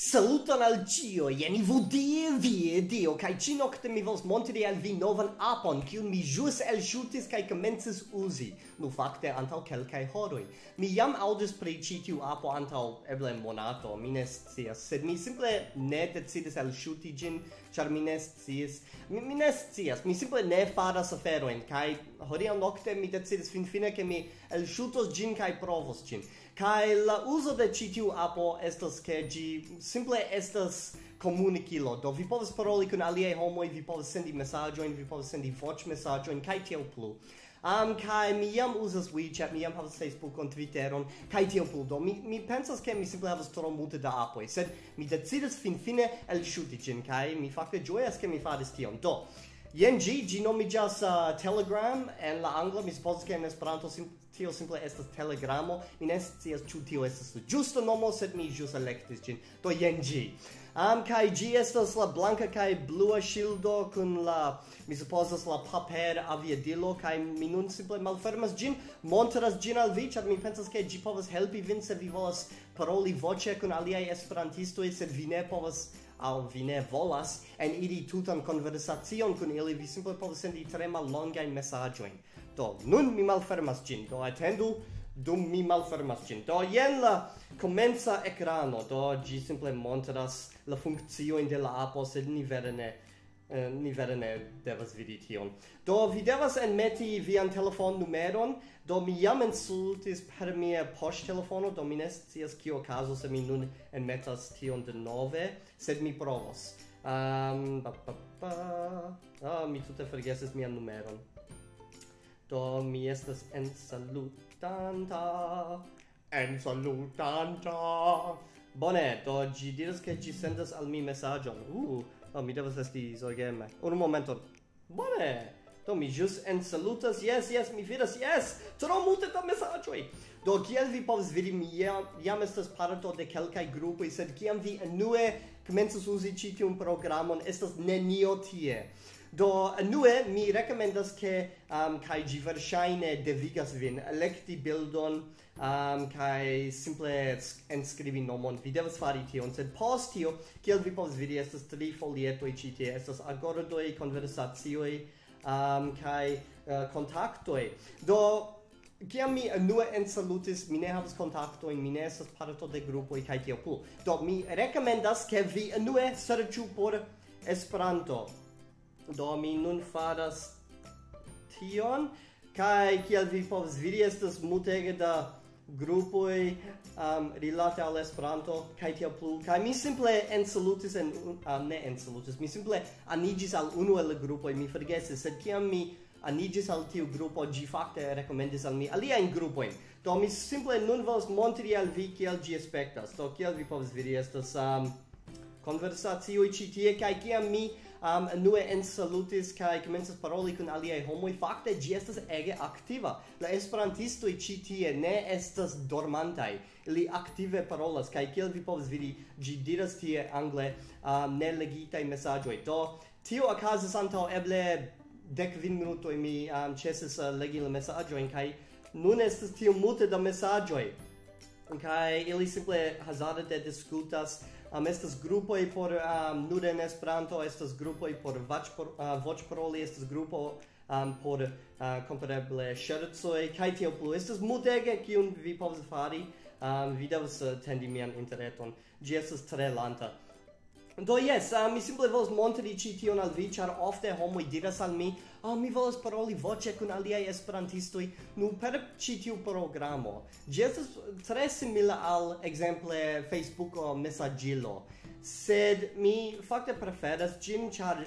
Saluton al cio, jeni vodie vie dio, kai ci nocte mi vols montri al vi novan apon, kiun mi jus el shutis kai comences usi, nu facte antau kelkai horoi. Mi jam audis pri ci tiu apo antau eble monato, mi ne scias, sed mi simple ne decidis el shuti gin, char mi ne scias, mi simple ne faras aferoin, kai hodiaŭ nocte mi decidis finfine ke mi el shutos gin kai provos gin. Kai la uso de ci tiu apo estas ke gi simple estas komunikilo, do vi povas paroli kun aliaj homoj, vi povas sendi mesaĝojn, vi povas sendi voĉmesaĝojn kaj tiel plu. Kai mi jam uzas WeChat, mi jam havas Facebookon, Twitteron kaj tiel plu, do mi pensas ke mi simple havas tro multe da apoj, sed mi decidis finfine elŝuti ĝin kaj mi fakte ĝojas ke mi faris tion. Do jen ĝi nomiĝas Telegram en la angla, mi supozas ke en Esperanto tio simple estas Telegramo, mi ne scias ĉu tio estas la ĝusta nomo, sed mi ĵus elektis ĝin, do jen ĝi. Kaj ĝi estas la blanka kaj blua ŝildo kun la, mi supozas, la paper aviadilo, kaj mi nun simple malfermas ĝin, montras ĝin al vi, ĉar mi pensas ke ĝi povas helpi vin se vi volas paroli voĉe kun aliaj esperantistoj, sed vi ne povas aŭ vi ne volas eniri tutan konversacion kun ili, vi simple povas sendi tre mallongajn mesaĝojn. Do nun mi malfermas ĝin, do atendu dum mi malfermas ĝin. Do jen la komenca ekrano, do ĝi simple montras la funkciojn de la apo, sed ni vere ne devas vidi tion. Do vi devas enmeti vian telefonnumeron, do mi jam insultis per mia poŝtelefono, do mi ne scias kio okazos se mi nun enmetas tion denove, sed mi provos. Mi tute forgesis mian numeron. Do mi estas ensalutanta. Bone, do ĝi diras ke ĝi sendas al mi mesaĝon. Mi devas esti zorgema. Unu momenton. Bone, do mi ĵus ensalutas. Yes, mi vidas, yes! Tro multe da mesaĝoj! Do kiel vi povas vidi, mi jam estas parto de kelkaj grupoj, sed kiam vi enue komencas uzi ĉi tiun programon, estas nenio tie. Do enue mi rekomendas ke kaj ĝi verŝajne devigas vin elekti bildon kaj simple enskribi nomon. Vi devas fari tion, sed post tio, kiel vi povas vidi, estas tri folietoj ĉi tie, estas akordoj, konversacioj kaj kontaktoj. Do kiam mi enue ensalutis, mi ne havas kontaktojn, mi ne estas parto de grupoj kaj tiel plu. Do mi rekomendas ke vi enue serĉu por Esperanto. Do mi nun faras tion, kaj kiel vi povas vidi, estas multege da grupoj rilate al Esperanto kaj tiel plu, kaj mi simple ensalutis mi simple aniĝis al unu el la grupoj, mi forgesis, sed kiam mi aniĝis al tiu grupo, ĝi fakte rekomendis al mi aliajn grupojn. Do mi simple nun volas montri al vi kiel ĝi aspektas. Do kiel vi povas vidi, estas konversacioj ĉi tie, kaj kiam mi enue ensalutis kaj komencas paroli kun aliaj homoj, fakte ĝi estas ege aktiva. La esperantistoj ĉi tie ne estas dormantaj, ili aktive parolas, kaj kiel vi povas vidi, ĝi diras tie angle ne legitaj mesaĝoj. Do tio okazis antaŭ eble 10 minutoj, mi ĉesis legi la mesaĝojn, kaj nun estas tiom multe da mesaĝoj, kaj ili simple hazarde diskutas. Estas grupoj por nur en Esperanto, estas grupoj por voĉparoli, estas grupo por kompreneble ŝercoj kaj tiel plu. Estas multege kiun vi povas fari, vi devas tendi mian interreton, ĝi estas tre lanta. Do jes, mi simple volas montri ĉi tion al vi, ĉar ofte homoj diras al mi, mi volas paroli voĉe kun aliaj esperantistoj nu per ĉi tiu programo. Ĝi estas tre simila al ekzemple Fejsbuko mesaĝilo, sed mi fakte preferas ĝin, ĉar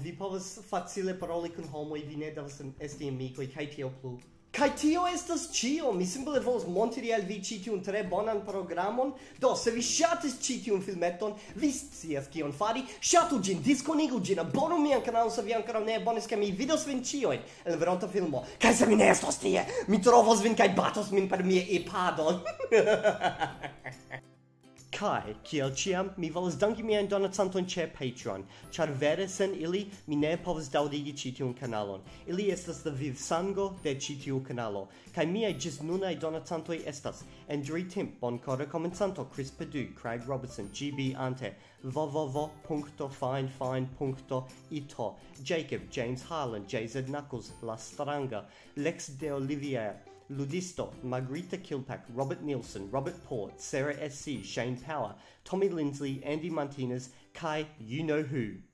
vi povas facile paroli kun homoj, vi ne devas esti amikoj kaj tiel plu. Kaj tio estas ĉio, mi simple volas montri al vi ĉi tiun tre bonan programon. Do se vi ŝatis ĉi tiun filmeton, vi scias kion fari, ŝatu ĝin, diskonigu ĝin, abonu mian kanalon se vi ankoraŭ ne abonis, ke mi vidos vin ĉiujn en veronta filmo. Kaj se mi ne estos tie, mi trovos vin kaj batos min per mia ipado. kaj kiel ciam mi volas danki mian donacanton ĉe Patreon, ĉar vere sen ili mi ne povas daŭrigi ĉi tiun kanalon. Ili estas la vivsango de ĉi tiu kanalo, kaj miaj ĝis nunaj donacantoj estas Andrew Timp, Bonkora Komencanto, Chris Perdue, Craig Robertson, GB Ante, www.finefine.ito, Jacob, James Harlan, JZ Knuckles, La Stranga, Lex de Olivier, Ludisto, Margarita Kilpack, Robert Nielsen, Robert Port, Sarah SC, Shane Power, Tommy Lindsley, Andy Martinez, Kai You Know Who.